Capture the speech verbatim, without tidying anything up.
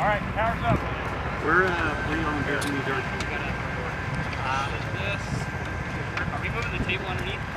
All right, power's up. We're uh, pretty on the good. Um, is this, are we moving the table underneath?